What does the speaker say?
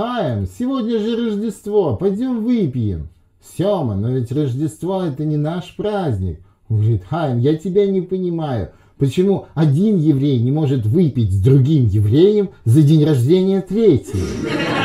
Хаим, сегодня же Рождество, пойдем выпьем. Сема, но ведь Рождество это не наш праздник. Он говорит, Хаим, я тебя не понимаю. Почему один еврей не может выпить с другим евреем за день рождения третьего?